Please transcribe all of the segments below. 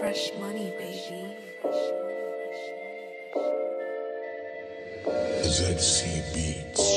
Fresh money, baby. ZCBeats.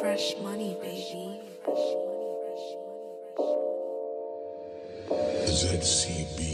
Fresh money, baby. ZCB.